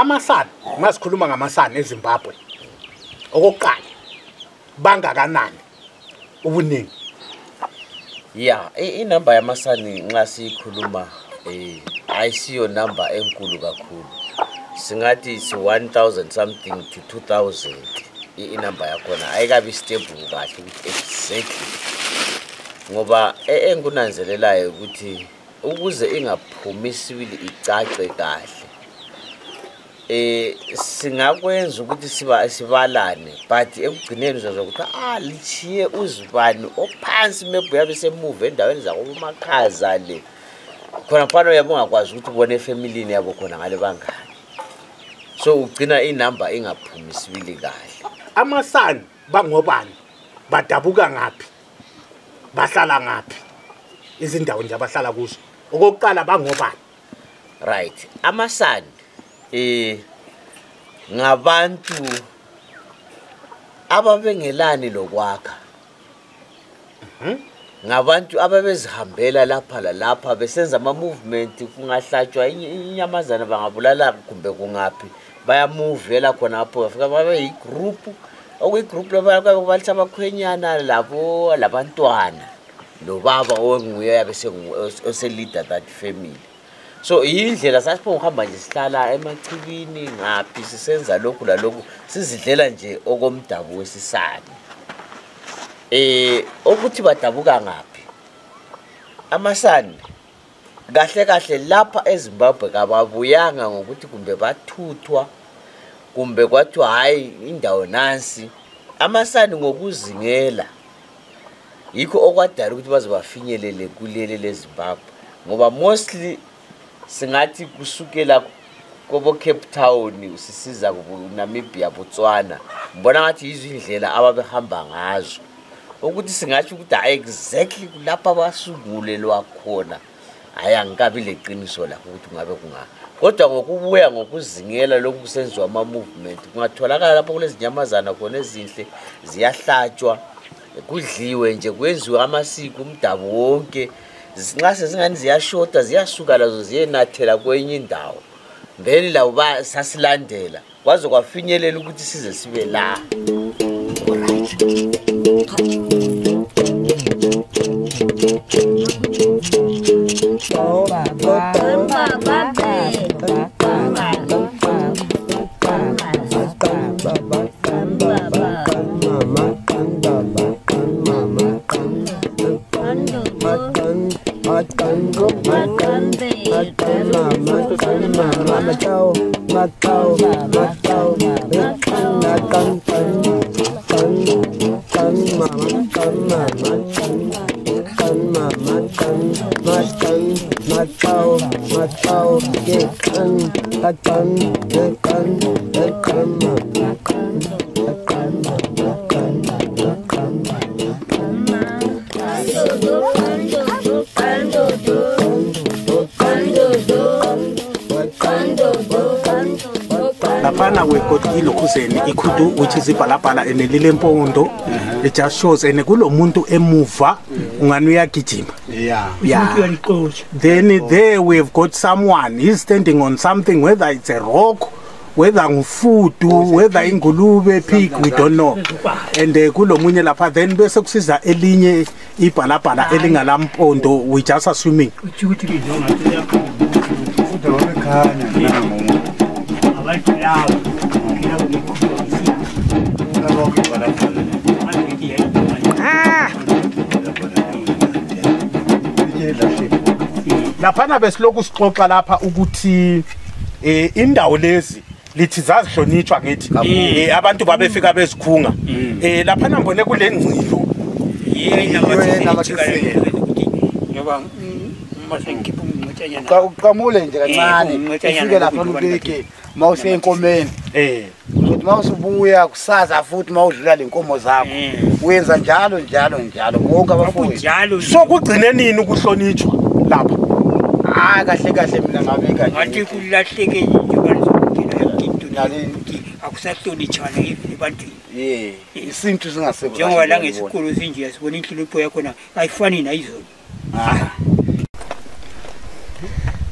Amasana masikhuluma ngamasana eZimbabwe okokuqala bangakanani ubuningi yeah inamba yamasana nxa sikhuluma ayisiyo number enkulu kakhulu singathi is 1000 something to 2000 inamba yakona ayikabi stable kahle ukuthi exactly ngoba engunanzelelayo ukuthi ukuze ingaphumiswili icace kahle singakwenza ukuthi sibalane but ekugcineni uzokuthi lichiye uzibani ophansi maybe uyabe semove endaweni zakumakhaza le khona phana uyabe ungakwazi ukuthi ubone efamily yabo khona ngale bangani so ugcina inamba ingaphumisibili kahle amasana bangobani badabuka ngapi bahlala ngapi izindawo nje abahlala kuzo okokuqala bangobani right amasana ngabantu ababengelani lokwakha ngabantu ababezihambela lapha lapha besenza ama movement kungahlatshwa inyamazana bangabulala kumbe kungapi bayamuvela khona apho afika babe yi group okuyi group labalisa abakhwenyana labo labantwana lobaba onguye yabese oseleader that family so indlela sasipho uhamba nje sihlala emachibini ngapi sisenza lokhu la lokhu sizidlela nje okomdabu wesisana ukuthi badabuka ngapi amasana kahle kahle lapha eZimbabwe kababuyanga ngokuthi kumbe bathuthwa kumbe kwathi hayi indawo nansi amasana ngokuzingela yikho okwadala ukuthi bazobafinyelele kulele leZimbabwe ngoba mostly singathi kusukela kobo Cape Town sisiza kuNamibia Botswana mbona ngathi izindlela ababehamba ngazo ukuthi singathi ukuthi exactly kulapha basungulelwa khona ayangikabi leqiniso la ukuthi ngabe kunga kodwa ngokubuya ngokuzingela lokusenziwa ama movement kungatholakala lapho kulezinyamazana khona ezinhle ziyahlatshwa kudliwe nje kwenziwa amasiko umdabu wonke nxa sezingani ziyashota ziyasuka lazo ziyenathela kwenye indawo mbeli lawo ba sasilandela kwaze kwafinyelela ukuthi size sibe la which is ipalapala ene lile mpondo it just shows ene kulo muntu emuva unganuya kijima yeah then there we've got someone he's standing on something whether it's a rock whether ngufudu whether ingulube pig we don't know and kulo munye lapha then bese kusiza elinye ipalapala elingalampondo we just assuming lapha besloku sixoxa lapha ukuthi indawo lezi lithizazi hlonitshwa ngithi abantu babefika bezikhunga lapha nambone kulengcilo yena lapha kahle kahle mina ngabeka ngathi kulahleke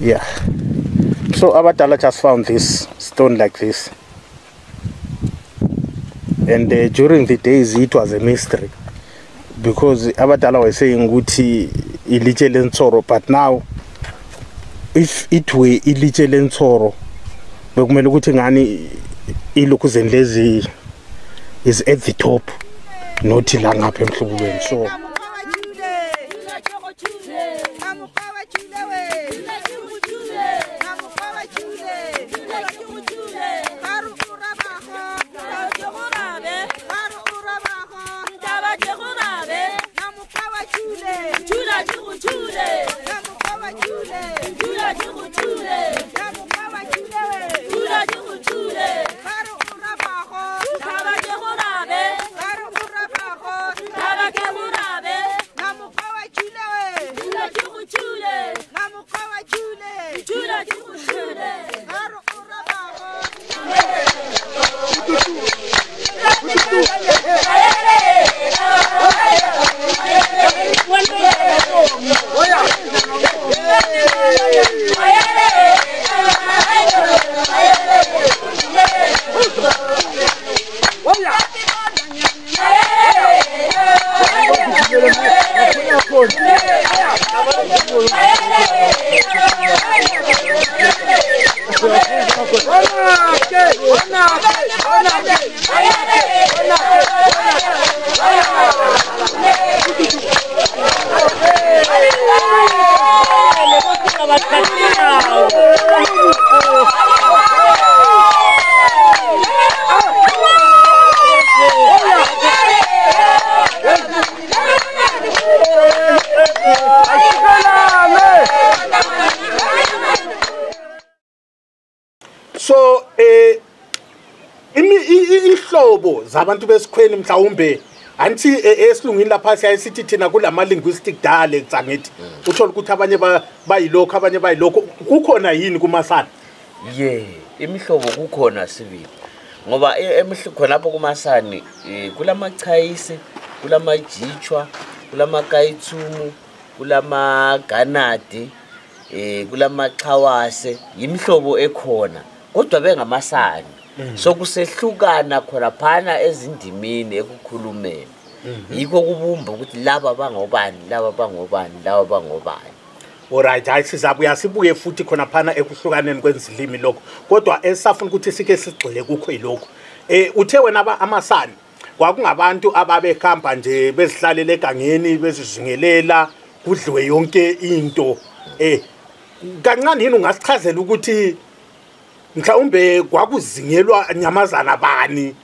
yeah. So abadala just found this stone like this, and during the days it was a mystery because abadala were saying ukuthi ilitshele nsoro, but now if it were ilitshele nsoro bekumele ukuthi ngani ilukuzeni lezi is at the top not la ngapha emhlubulweni. So abantu besikhweni mhlawumbe anti esilungini lapha siya sithi thina kulama linguistic dialects angithi uthola ukuthi abanye bayilokho abanye bayilokho kukhona yini kumasana yeah imihlobo kukhona sibili ngoba emihlobo lapho kumasani kulamachayisi kulamajitshwa kulamakayitsumu kulamaganadi kulamaqhawase imihlobo ekhona kodwa bengamasani. So kusehlukana khona phana ezindimini ekukhulumeni yikho kubumba ukuthi laba bangobani laba bangobani laba bangobani. Alright ayisizabuya sibuye futhi khona phana ekuhlukaneni kwenzilimi lokho kodwa esafuna ukuthi sike sigxile kukho yilokho uthe wena amasani kwakungabantu ababekhamba nje bezihlalela egangeni bezizingelela kudliwe yonke into kancane yini ungasichazela ukuthi mhlawumbe kwakuzingelwa nyamazana bani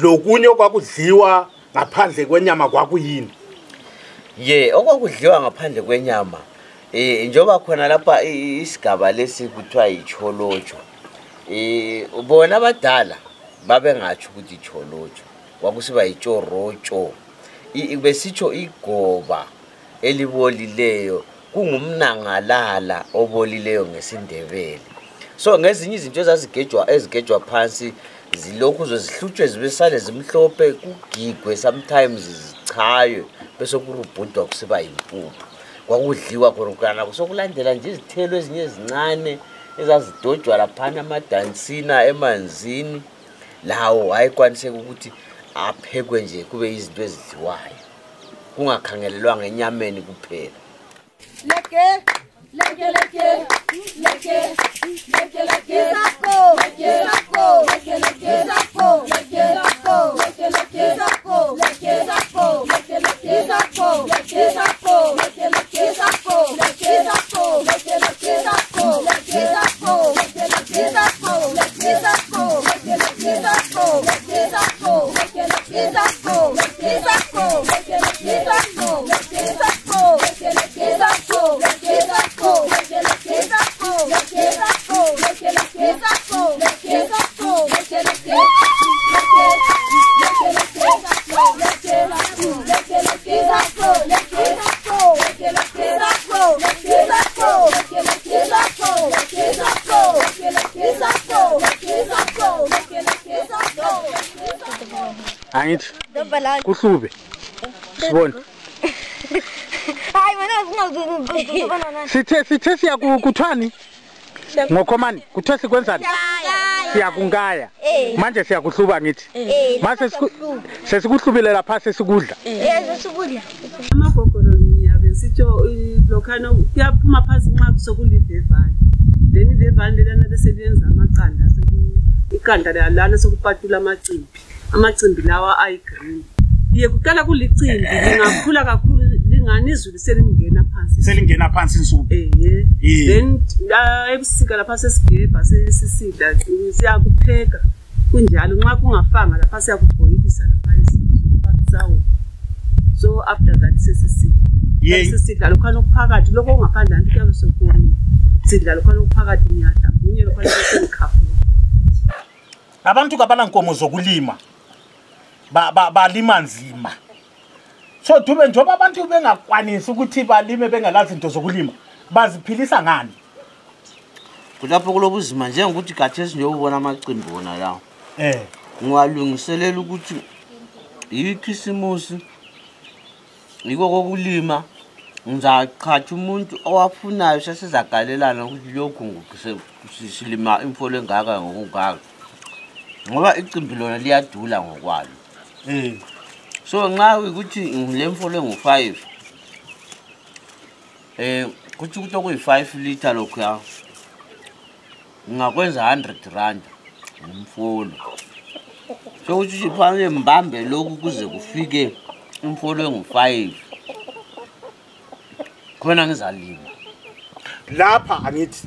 lokunye kwakudliwa ngaphandle kwenyama kwakuyini ye okwakudliwa ngaphandle kwenyama njoba khona lapha isigaba lesi kuthiwa icholojo ubona abadala babengathi ukuthi icholojo kwakusiba ichorojo ibesitsho igoba elibolileyo kungumnangalala obolileyo ngesindebele. So ngezinye izinto ezigejwa phansi zilokhu zozihlutshwe zibesale zimhlophe kugigwe sometimes zichayo bese kurubhudwa kusiba impuphu kwakudliwa khona kusokulandela nje izithelo ezinye ezincane ezazidojwa lapha amadansina emanzini lawo ayikwaniseka ukuthi aphekwe nje kube izinto ezidliwayo kungakhangelelwa ngenyameni kuphela. Let's go. Angithi kuhlube sibone hayi wena ungazibuza sithe siyakuthani ngokhomani kuthe sikwenzani siyakungaya manje siyakuhluba ngithi mase sesikuhlubile lapha sesikudla sesikudla amagogoroni yabe sitho lokhana kuyaphuma phansi nqa sokulidevana leni devana lana besebenza amaqanda iqanda lana sokupatula amacimbi amacimbi lawa ayigreen liye kuqala kulicimbi lingakhula kakhulu linganizulu selingena phansi insuku then ebusika lapha sesigeba sesisida siyakupheka kunjalo nxa kungafanga lapha siyakubhoyilisa lapha isizawo so after that sesisida sesisida lokho okuphakathi lokho ongaphandlani kuyabe sokumi sidla lokho okuphakathi niyadabunye lokho sengikhafu abantu kabala nkomo zokulima balima nzima so dube njoba abantu bengakwanisi ukuthi balime bengalazi into zokulima baziphilisa ngani kulapho kulobuzima njengokuthi gathi sinyobona amacimbi wona lawo ngiwalungiselela ukuthi iKhisimusi niko kokulima ngizaqhatha umuntu owafunayo sasizagalelana ukuthi lokungukise silima imfolo engaka ngokungaka ngoba icimbi lona liyadula ngokwalo. So nxa ukuthi lemfolo engu5 kuthi ukuthi okuyi5 liter lokho ngakwenza R100 umfolo. So uthi phambi mbambe lokhu kuze kufike umfolo engu5. Khona ngizalima. Lapha angithi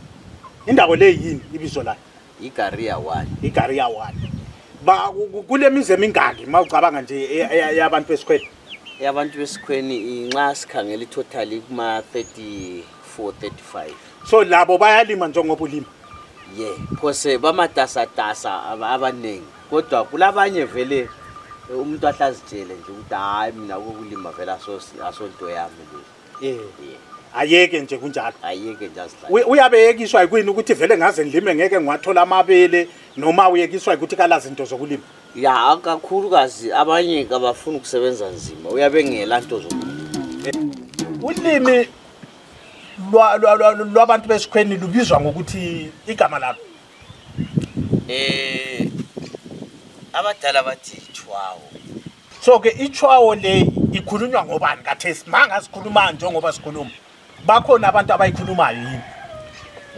indawo le yini ibizo la Ikaria 1 ba kulemizwe mingaki mawucabanga nje yabantu besikweni inxa sikhangela totally kuma 34-35 so labo bayalima njengoba ulima phose bamatasa abanengi kodwa kulabanye vele umuntu ahlazijele nje ukuthi hayi mina ukulima vele asonto yami ayeke nje kunjalo uyabeyekiswa ikwini ukuthi vele ngaze ndlime ngeke ngiwathola amabele noma uyekiswa ukuthi kalazi into zokulima ya kakhulu kazi abanye abafuna ukusebenza nzima uyabengela into zokulima ulimi lwabantu besikweni lubizwa ngokuthi igama labo abadala bathi Chwawo so ke ichwawo le ikhulunywa ngobani kathesi manga sikhuluma njengoba sikhuluma bakhona abantu abayikhulumayo yini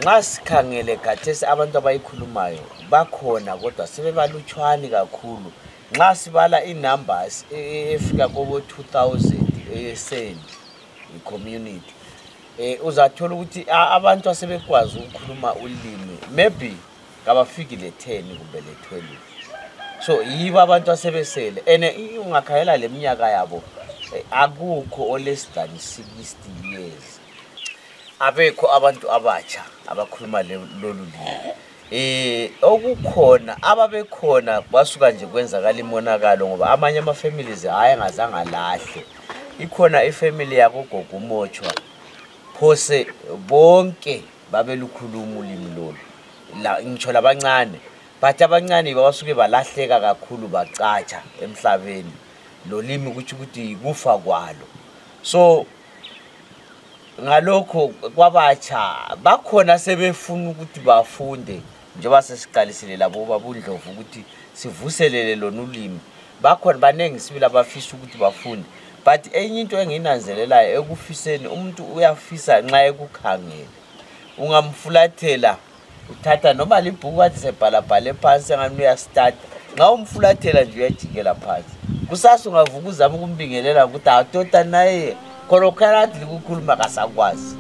nxa sikhangele gathesi abantu abayikhulumayo bakhona kodwa sebebalutshwani kakhulu nxa sibala inumbers efika kobo 2000 esend community uzathola ukuthi abantu asebekwazi ukukhuluma ulimi maybe kabafiki le10 kumbe le12 so yiba abantu asebesele ene ungakhayela leminyaka yabo akukho less than 60 years abekho abantu abatsha abakhuluma lolu limi okukhona ababekhona basuka nje kwenzakala imonakalo ngoba amanye ama families haye ngazanga lahle ikhona ifamily yako gogumotshwa phose bonke babelukhuluma ulimi lolu la ngisho labancane bathi abancane basuke balahleka kakhulu bacatsha emhlabeni lolimi ukuthi kufa kwalo so ngalokho kwabatsha bakhona sebefuna ukuthi bafunde njoba sesiqalisile labo babundlovu ukuthi sivuselele lona ulimi bakhona banenge sibila bafisa ukuthi bafunde but enye into enginanzelelayo ekufiseni umuntu uyafisa nxa ekukhangela ungamfulathela uthatha noma libhuku wathi sebhalabhale phansi ngani uyastart ngawo umfulathela nje uyajikela phansi kusasa ungavuka uzama ukumbingelela ukuthi atota naye korokara likukhuluma kasakwazi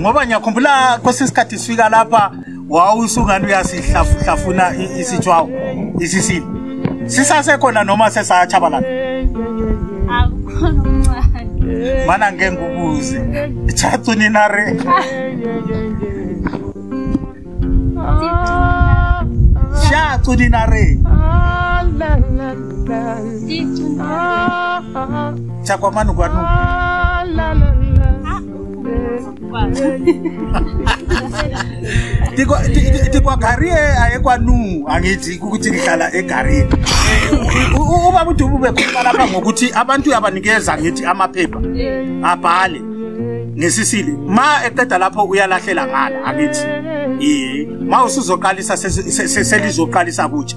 ngoba nyakhumbula kwesikhathi sifika lapha wawusunganwe yasihlafuna isitshwawo isisilo sisase khona noma sesayachabalala mana ngengubuze ichathu ninare chathu ninare chakwa manu kwanu Tikwa gari ayekwanu angithi ukuthi ngihlala egareni uba umuntu ubekho lapha ngokuthi abantu yabanikeza ngithi amaphepha abhale ngesisile ma eqeda lapho uyalahlela ngala angithi ma usizoqalisa selizoqalisa butsha